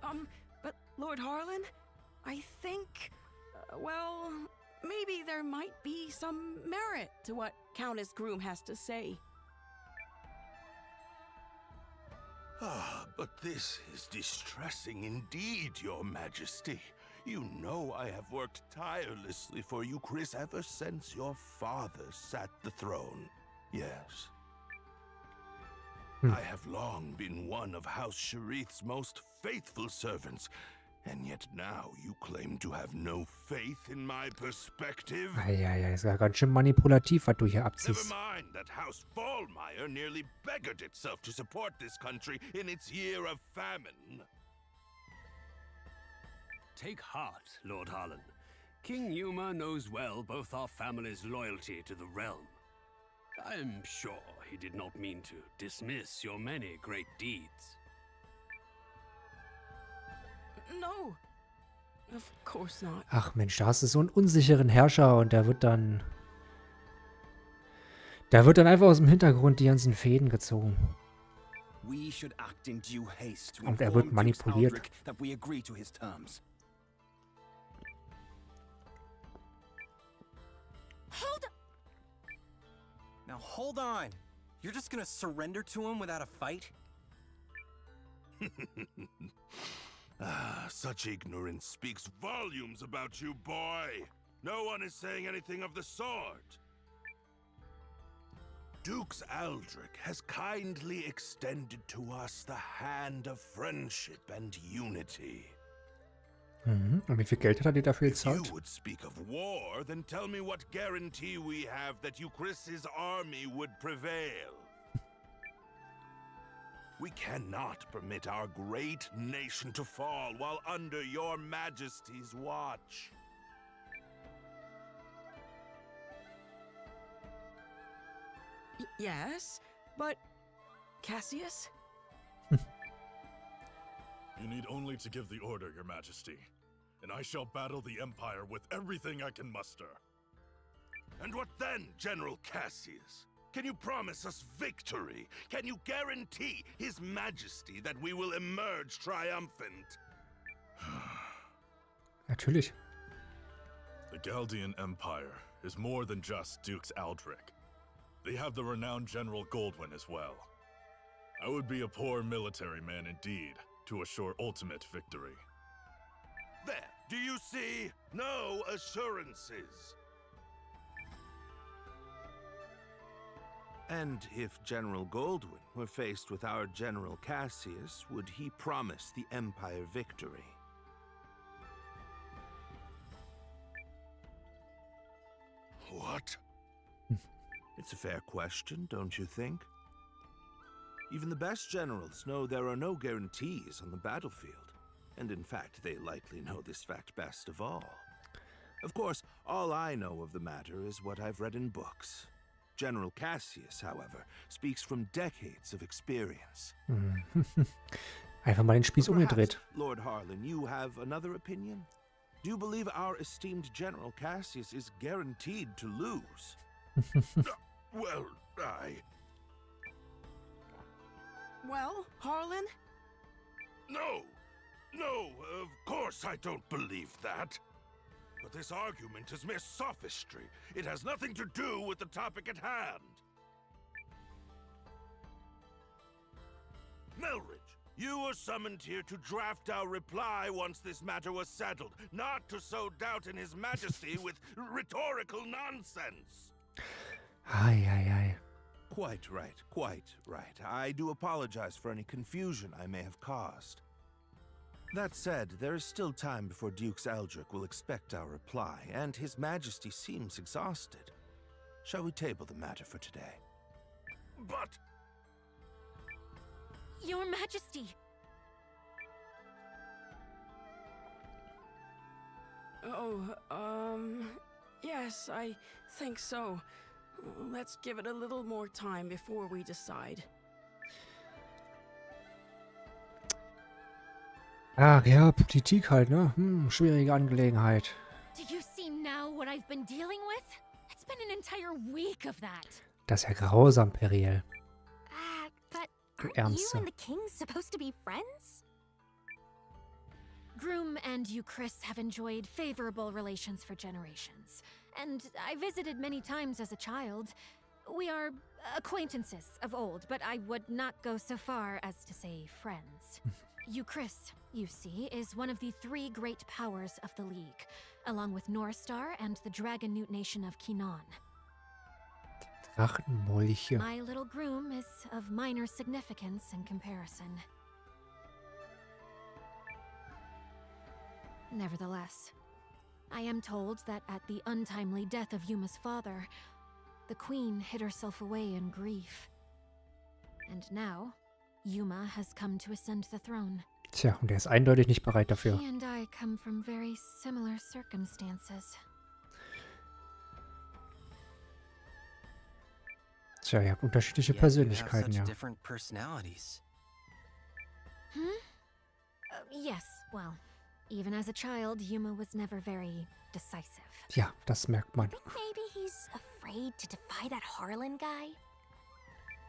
Um, but Lord Harlan, I think, uh, well, maybe there might be some merit to what Countess Groom has to say. Ah, but this is distressing indeed, Your Majesty. You know I have worked tirelessly for you, Chris, ever since your father sat the throne. Yes. Hmm. I have long been one of House Sharith's most faithful servants, and yet now you claim to have no faith in my perspective. Ja, ja, ist ja ganz schön manipulativ, was du hier abziehst. Never mind that House Fahlmeier nearly beggared itself to support this country in its year of famine. Take heart, Lord Harlan. King Yuma knows well both our families' loyalty to the realm. I'm sure he did not mean to dismiss your many great deeds. No. Of course not. Ach Mensch, da hast du so einen unsicheren Herrscher und der wird dann... Da wird dann einfach aus dem Hintergrund die ganzen Fäden gezogen. Und er wird manipuliert. Now hold on. You're just gonna surrender to him without a fight? Ah, such ignorance speaks volumes about you, boy. No one is saying anything of the sort. Duke Aldrich has kindly extended to us the hand of friendship and unity. Mhm. Und wie viel Geld hat er dir dafür gezahlt? If you would speak of war, then tell me what guarantee we have that Euchris's army would prevail. We cannot permit our great nation to fall while under your majesty's watch. Yes, but Cassius? You need only to give the order, Your Majesty, and I shall battle the Empire with everything I can muster. And what then, General Cassius? Can you promise us victory? Can you guarantee His Majesty that we will emerge triumphant? Natürlich. The Galdian Empire is more than just Duke Aldrich. They have the renowned General Goldwyn as well. I would be a poor military man indeed to assure ultimate victory. There, do you see? No assurances. And if General Goldwyn were faced with our General Cassius, would he promise the Empire victory? What? It's a fair question, don't you think? Even the best generals know there are no guarantees on the battlefield, and in fact, they likely know this fact best of all. Of course, all I know of the matter is what I've read in books. General Cassius, however, speaks from decades of experience. Einfach mal den Spieß umgedreht. Lord Harlan, you have another opinion? Do you believe our esteemed General Cassius is guaranteed to lose? Well, I... Well, Harlan? No! No, of course I don't believe that. But this argument is mere sophistry. It has nothing to do with the topic at hand. Melridge, you were summoned here to draft our reply once this matter was settled, not to sow doubt in His Majesty with rhetorical nonsense. Aye, aye, aye. Quite right, quite right. I do apologize for any confusion I may have caused. That said, there is still time before Duke Aldrich will expect our reply, and His Majesty seems exhausted. Shall we table the matter for today? But... Your Majesty! Oh, um... yes, I think so. Let's give it a little more time before we decide. Ach ja, Politik halt, ne? Hm, schwierige Angelegenheit. Das ist ja grausam, Perrielle. Du Ärmste. Groom and Euchris have enjoyed favorable relations for generations, and I visited many times as a child. We are acquaintances of old, but I would not go so far as to say friends. Euchris, you see, is one of the three great powers of the League, along with Norstar and the Dragon Newt Nation of Kinan. My little groom is of minor significance in comparison. Nevertheless, I am told that at the untimely death of Yuma's father, the queen hid herself away in grief. And now, Yuma has come to ascend the throne. Tja, und er ist eindeutig nicht bereit dafür. Tja, ihr habt unterschiedliche Persönlichkeiten, ja. Ja, das merkt man.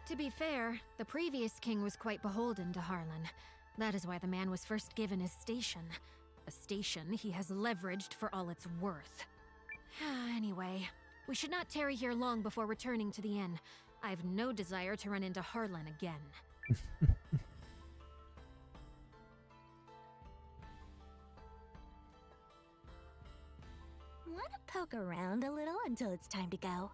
To be fair, the previous king was quite beholden to Harlan. That is why the man was first given his station. A station he has leveraged for all it's worth. Anyway, we should not tarry here long before returning to the inn. I've no desire to run into Harlan again. Wanna poke around a little until it's time to go?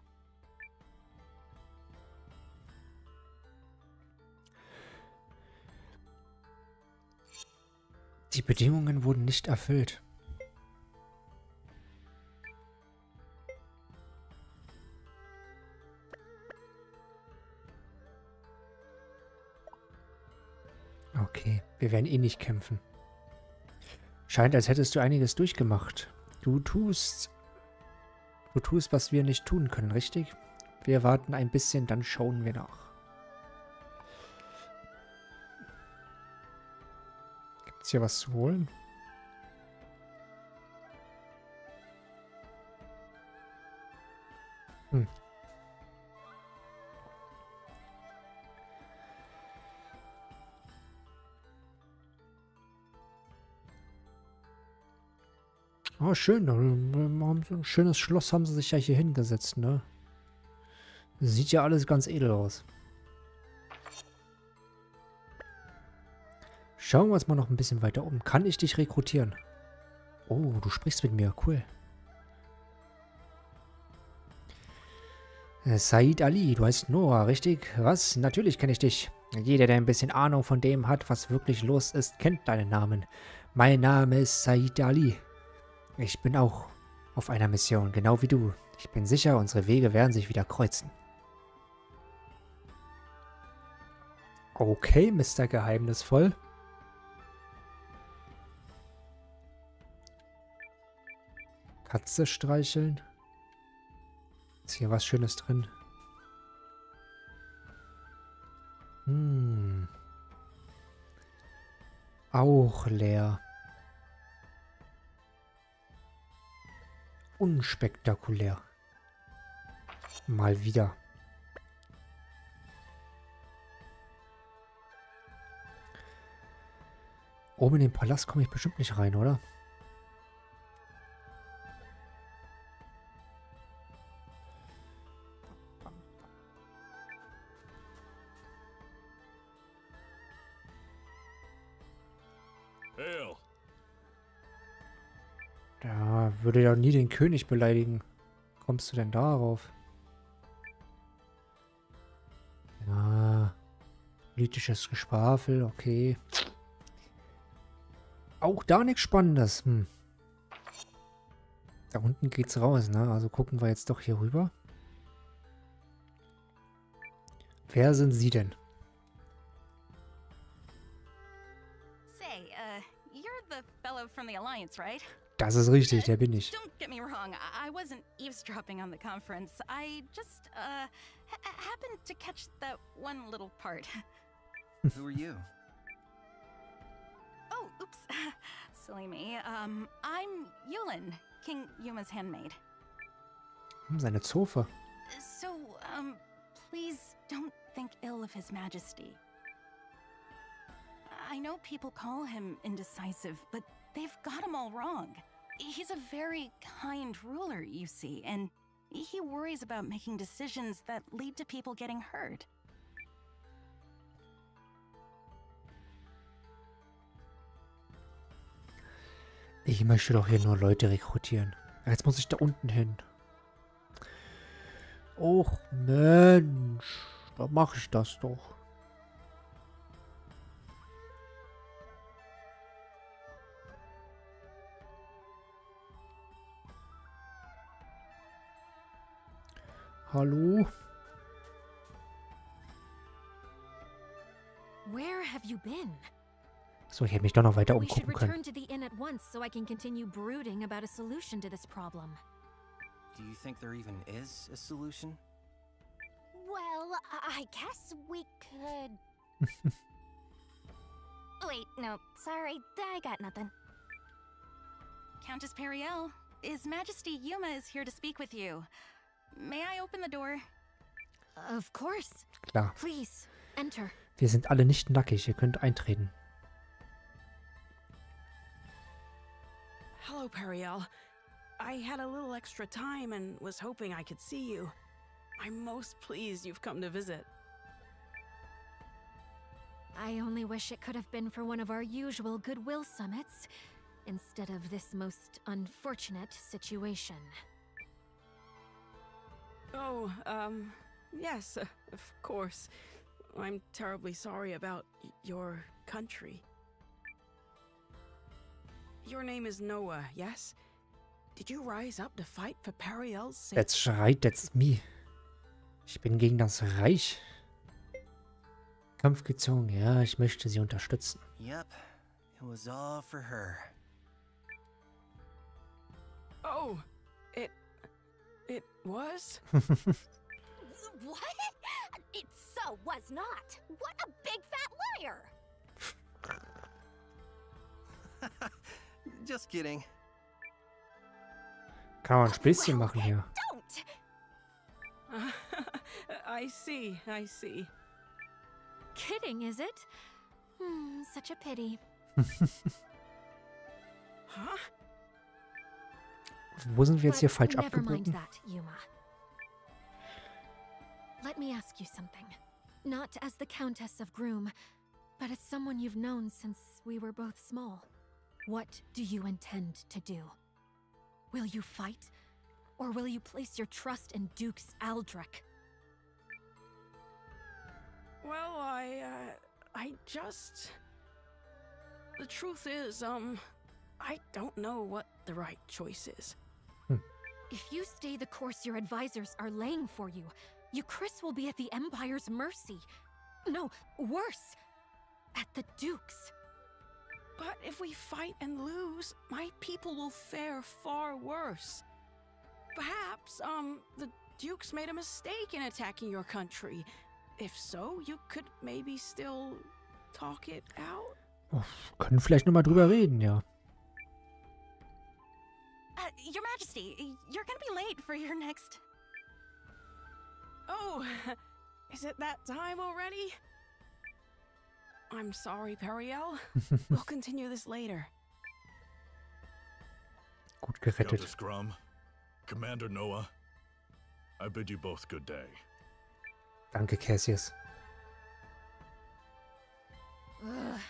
Die Bedingungen wurden nicht erfüllt. Okay, wir werden eh nicht kämpfen. Scheint, als hättest du einiges durchgemacht. Du tust... Du tust, was wir nicht tun können, richtig? Wir warten ein bisschen, dann schauen wir nach. Hier was zu holen. Hm. Oh, schön. Ein schönes Schloss haben sie sich ja hier hingesetzt, ne? Sieht ja alles ganz edel aus. Schauen wir uns mal noch ein bisschen weiter um. Kann ich dich rekrutieren? Oh, du sprichst mit mir. Cool. Said Ali, du heißt Nora, richtig? Was? Natürlich kenne ich dich. Jeder, der ein bisschen Ahnung von dem hat, was wirklich los ist, kennt deinen Namen. Mein Name ist Said Ali. Ich bin auch auf einer Mission, genau wie du. Ich bin sicher, unsere Wege werden sich wieder kreuzen. Okay, Mister Geheimnisvoll. Katze streicheln. Ist hier was Schönes drin? Hm. Auch leer. Unspektakulär. Mal wieder. Oben in den Palast komme ich bestimmt nicht rein, oder? Würde ja nie den König beleidigen. Kommst du denn darauf? Ja. Politisches Geschwafel, okay. Auch da nichts Spannendes. Hm. Da unten geht's raus, ne? Also gucken wir jetzt doch hier rüber. Wer sind Sie denn? Say, uh, you're the fellow from the Alliance, right? Das ist richtig, der bin ich. Don't get me wrong, I wasn't eavesdropping on the conference. I just uh happened to catch that one little part. Who are you? Oh, oops. Silly me. Um, I'm Yulin, King Yuma's handmaid. Seine Zofe. So, um, please don't think ill of His Majesty. I know people call him indecisive, but they've got him all wrong. He's a very kind ruler, you see, and he worries about making decisions that lead to people getting hurt. Ich möchte doch hier nur Leute rekrutieren. Jetzt muss ich da unten hin. Och Mensch, da mache ich das doch. Hallo? Where have you been? So, ich hätte mich doch noch weiter umgucken können. Do you think there even is a solution? Well, I guess we could. Wait, no, sorry, I got nothing. Countess Perrielle, His Majesty Yuma is here to speak with you. May I open the door? Of course. Klar. Please, enter. Wir sind alle nicht nackig, ihr könnt eintreten. Hello, Perrielle. I had a little extra time and was hoping I could see you. I'm most pleased you've come to visit. I only wish it could have been for one of our usual goodwill summits, instead of this most unfortunate situation. Oh, um, yes, of course. I'm terribly sorry about your country. Your name is Noah, yes? Did you rise up to fight for Perrielle's sake? That's right, that's me. Ich bin gegen das Reich. Kampf gezogen, ja, ich möchte sie unterstützen. Yep, it was all for her. Oh, it... it was? What? It so was not. What a big fat liar. Just kidding. Kann man ein Späßchen machen hier. I see, I see. Kidding, is it? Hmm, such a pity. Huh? Wo sind wir jetzt hier falsch abgebogen? Let me ask you something. Not as the Countess of Groom, but as someone you've known since we were both small. What do you intend to do? Will you fight? Or will you place your trust in Duke Aldrich? Well, I, uh, I just... The truth is, um, I don't know what the right choice is. Hm. If you stay the course your advisors are laying for you, Euchris will be at the Empire's mercy. No, worse, at the Duke's. But if we fight and lose, my people will fare far worse. Perhaps, um, the Duke's made a mistake in attacking your country. If so, you could maybe still talk it out? Oh, können vielleicht nochmal drüber reden, ja. Uh, Your Majesty, you're gonna be late for your next... Oh, is it that time already? I'm sorry, Perrielle. We'll continue this later. Gut gerettet. Scrum. Commander Noah, I bid you both good day. Danke, Cassius. Ugh,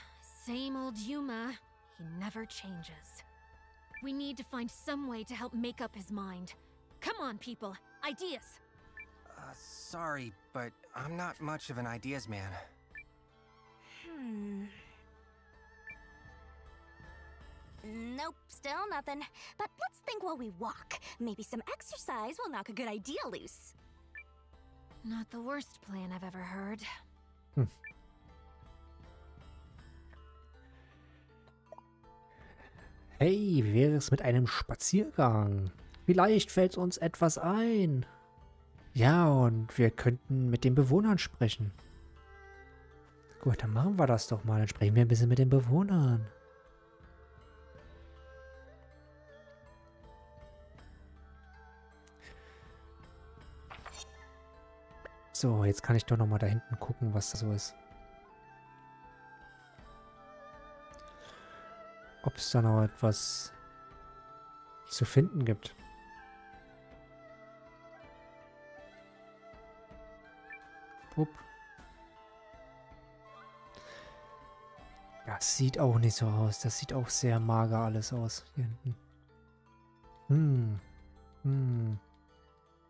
same old Yuma. He never changes. We need to find some way to help make up his mind. Come on, people. Ideas. Uh, sorry, but I'm not much of an ideas man. Hmm. Nope, still nothing. But let's think while we walk. Maybe some exercise will knock a good idea loose. Not the worst plan I've ever heard. Hm. Hey, wie wäre es mit einem Spaziergang? Vielleicht fällt uns etwas ein. Ja, und wir könnten mit den Bewohnern sprechen. Gut, dann machen wir das doch mal. Dann sprechen wir ein bisschen mit den Bewohnern. So, jetzt kann ich doch nochmal da hinten gucken, was da so ist. Ob es da noch etwas zu finden gibt. Pup. Das sieht auch nicht so aus. Das sieht auch sehr mager alles aus. Hier hinten. Hm. Hm.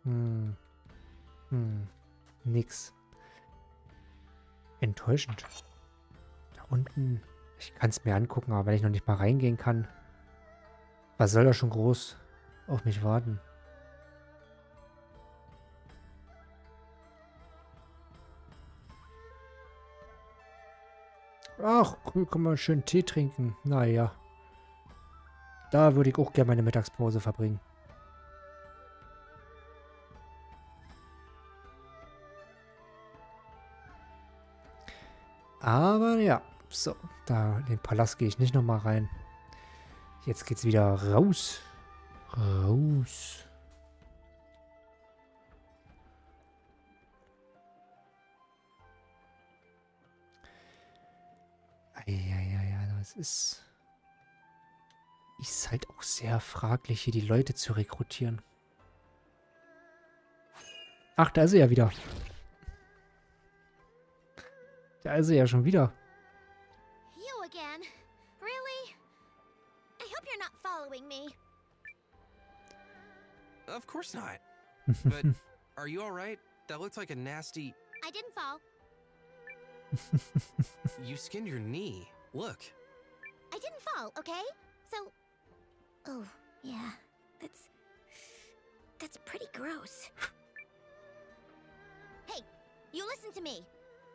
Hm. Hm. Nix. Enttäuschend. Da unten. Ich kann es mir angucken, aber wenn ich noch nicht mal reingehen kann. Was soll da schon groß auf mich warten? Ach, cool, kann man schön Tee trinken. Naja. Da würde ich auch gerne meine Mittagspause verbringen. Aber ja, so. Da in den Palast gehe ich nicht nochmal rein. Jetzt geht's wieder raus. Raus. Eieiei, das ist... Ist halt auch sehr fraglich, hier die Leute zu rekrutieren. Ach, da ist er ja wieder. Da ist er ja schon wieder. You again? Really? I hope you're not following me. Of course not. But are you all right? That looks like a nasty... I didn't fall. You skinned your knee. Look. I didn't fall, okay? So... Oh, yeah. That's... That's pretty gross. Hey, you listen to me.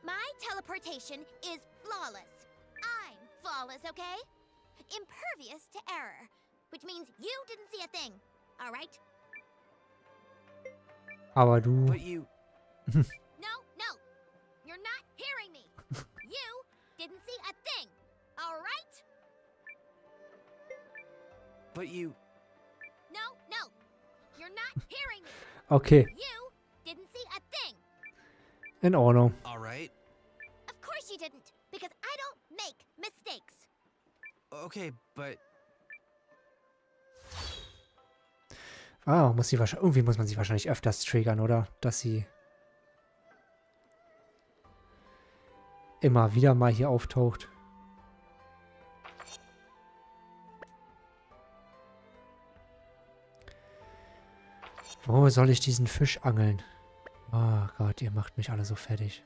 My teleportation is flawless. I'm flawless, okay? Impervious to error. Which means you didn't see a thing. All right? Aber du... But you... No, no. You're not hearing me. You didn't see a thing. All right? But you... No, no. You're not hearing me. Okay. You didn't see a thing. In Ordnung. All right. Of course you didn't, because I don't make mistakes. Okay, but... Ah, muss sie wahrscheinlich, irgendwie muss man sie wahrscheinlich öfters triggern, oder? Dass sie immer wieder mal hier auftaucht. Wo soll ich diesen Fisch angeln? Oh Gott, ihr macht mich alle so fertig.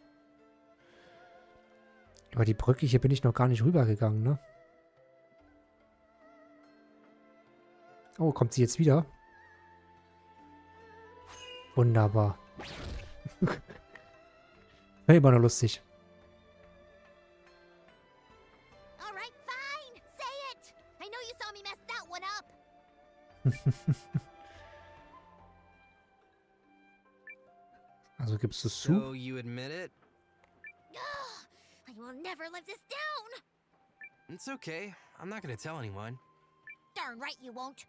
Über die Brücke hier bin ich noch gar nicht rübergegangen, ne? Oh, kommt sie jetzt wieder? Wunderbar. Hey, war noch lustig. All right, fine. Say it. I know you saw me mess that one up. Also gibst du es zu? So you admit it? I will never live this down. It's okay. I'm not going to tell anyone. Darn right you won't.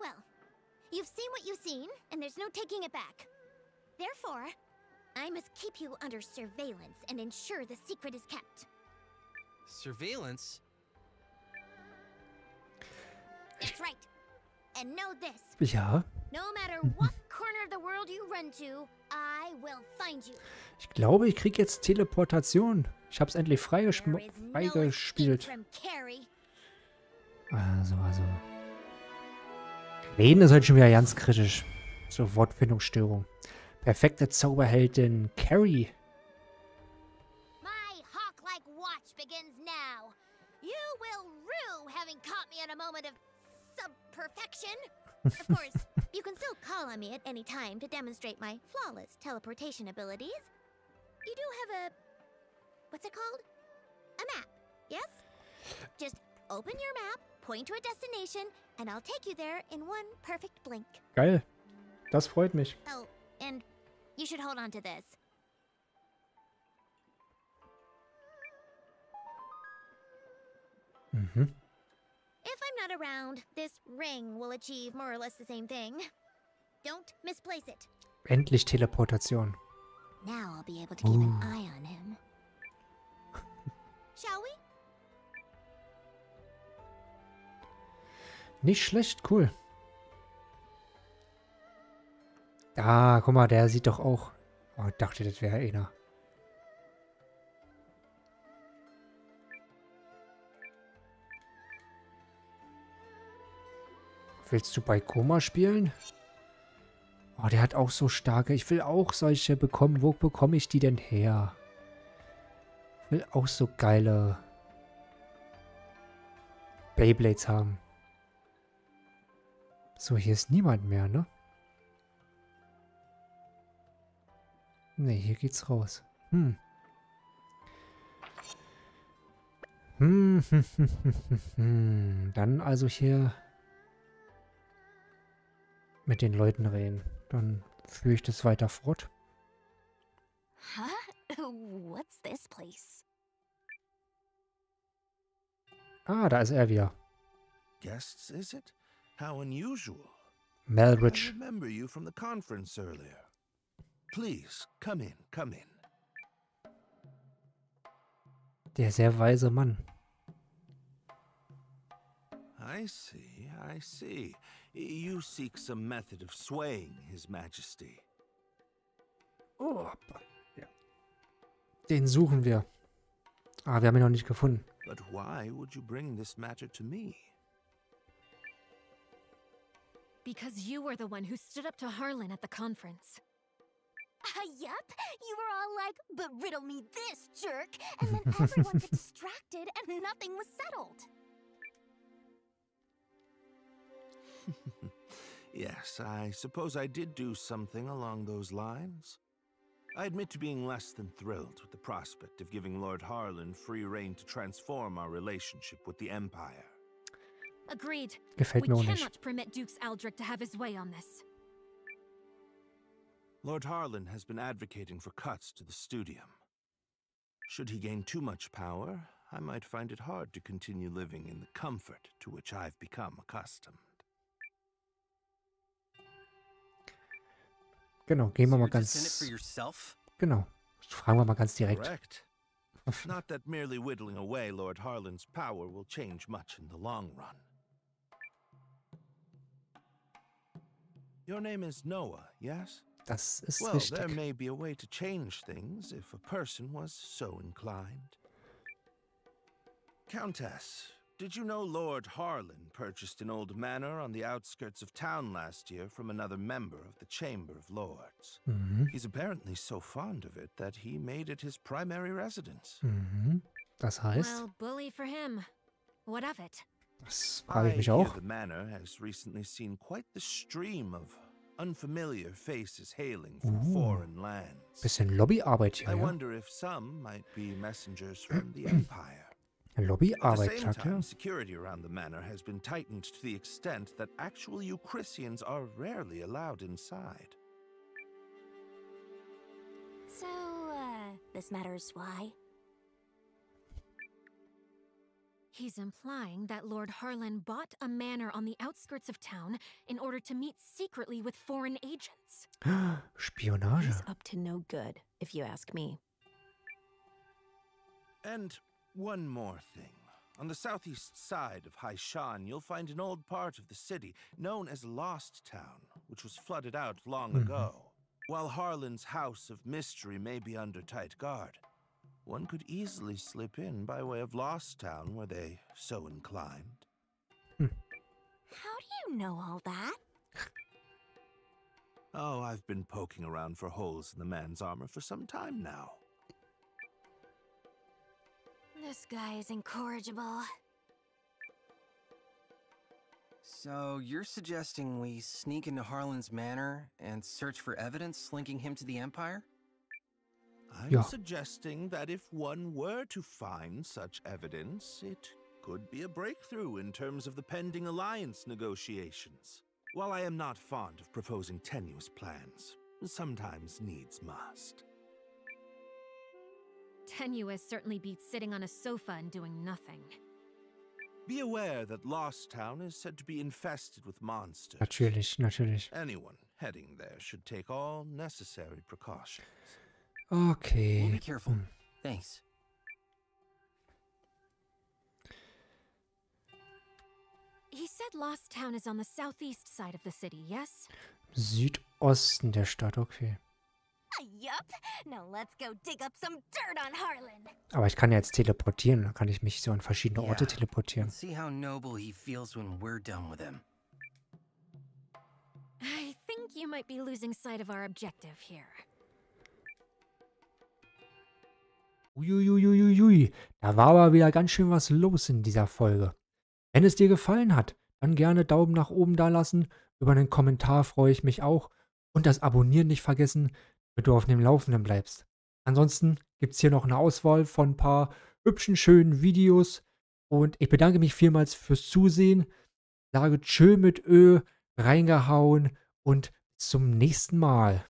Well, you've seen what you've seen, and there's no taking it back. Therefore, I must keep you under surveillance and ensure the secret is kept. Surveillance? That's right. And know this. Ja. No matter what corner of the world you run to, I will find you. Ich glaube, ich krieg jetzt Teleportation. Ich hab's endlich freigespielt. Also, also. Reden ist heute schon wieder ganz kritisch. So, Wortfindungsstörung. Perfekte Zauberheldin Carrie. My hawk-like watch begins now. You will rue having caught me in a moment of sub-perfection. Of course, you can still call on me at any time to demonstrate my flawless teleportation abilities. You do have a... what's it called? A map, yes? Just open your map, point to a destination, and I'll take you there in one perfect blink. Geil. Das freut mich. Oh, and you should hold on to this. Mhm. If I'm not around, this ring will achieve more or less the same thing. Don't misplace it. Endlich Teleportation. Now I'll be able to keep an eye on him. Shall we? Nicht schlecht, cool. Ah, guck mal, der sieht doch auch. Oh, ich dachte, das wäre einer. Willst du bei Koma spielen? Oh, der hat auch so starke. Ich will auch solche bekommen. Wo bekomme ich die denn her? Ich will auch so geile Beyblades haben. So, hier ist niemand mehr, ne? Ne, hier geht's raus. Hm. Hm, hm, hm, hm, hm. Dann also hier mit den Leuten reden. Dann führe ich das weiter fort. Huh? What's this place? Ah, da ist er wieder. Guests, is it? How unusual. Melridge. I remember you from the conference earlier. Please, come in, come in. Der sehr weise Mann. I see, I see. You seek some method of swaying His Majesty. Oh, ja. Den suchen wir. Ah, wir haben ihn noch nicht gefunden. But why would you bring this matter to me? Because you were the one who stood up to Harlan at the conference. Ah, uh, yup. You were all like, but riddle me this, jerk. And then everyone got distracted and nothing was settled. Yes, I suppose I did do something along those lines. I admit to being less than thrilled with the prospect of giving Lord Harlan free rein to transform our relationship with the Empire. Agreed. Gefällt mir auch nicht. We cannot permit Duke Aldrich to have his way on this. Lord Harlan has been advocating for cuts to the studium. Should he gain too much power, I might find it hard to continue living in the comfort to which I've become accustomed. Genau, gehen wir mal ganz. Genau, fragen wir mal ganz direkt. Not that merely whittling away Lord Harlan's power will change much in the long run. Your name is Noah, yes? Das ist well, richtig. There may be a way to change things if a person was so inclined. Countess, did you know Lord Harlan purchased an old manor on the outskirts of town last year from another member of the Chamber of Lords? Mm-hmm. He's apparently so fond of it that he made it his primary residence. Mm-hmm. Das heißt? Well, bully for him. What of it? Das frage ich mich auch. The manor has recently seen quite the stream of unfamiliar faces hailing from uh, foreign lands. Bisschen Lobbyarbeit hier. I wonder if some might be messengers from the Empire. Lobbyarbeit, sagt er. Security around the manor has been tightened to the extent that actual Euchrysians are rarely allowed inside. So, uh, this matters why? He's implying that Lord Harlan bought a manor on the outskirts of town in order to meet secretly with foreign agents. Spionage. He's up to no good, if you ask me. And one more thing. On the southeast side of Haishan, you'll find an old part of the city known as Lost Town, which was flooded out long mm-hmm. ago. While Harlan's House of Mystery may be under tight guard, one could easily slip in by way of Lost Town were they so inclined. Hm. How do you know all that? Oh, I've been poking around for holes in the man's armor for some time now. This guy is incorrigible. So, you're suggesting we sneak into Harlan's manor and search for evidence linking him to the Empire? I'm yeah. suggesting that if one were to find such evidence, it could be a breakthrough in terms of the pending alliance negotiations. While I am not fond of proposing tenuous plans, sometimes needs must. Tenuous certainly beats sitting on a sofa and doing nothing. Be aware that Lost Town is said to be infested with monsters. Natürlich, natürlich. Anyone heading there should take all necessary precautions. Okay. We'll be careful. Hm. Thanks. He said Lost Town is on the southeast side of the city, yes? Südosten der Stadt, okay. Aber ich kann ja jetzt teleportieren, da kann ich mich so an verschiedene Orte teleportieren. Uiuiuiuiui, da war aber wieder ganz schön was los in dieser Folge. Wenn es dir gefallen hat, dann gerne Daumen nach oben da lassen, über einen Kommentar freue ich mich auch und das Abonnieren nicht vergessen, wenn du auf dem Laufenden bleibst. Ansonsten gibt es hier noch eine Auswahl von ein paar hübschen, schönen Videos. Und ich bedanke mich vielmals fürs Zusehen. Sage tschö mit Ö, reingehauen und zum nächsten Mal.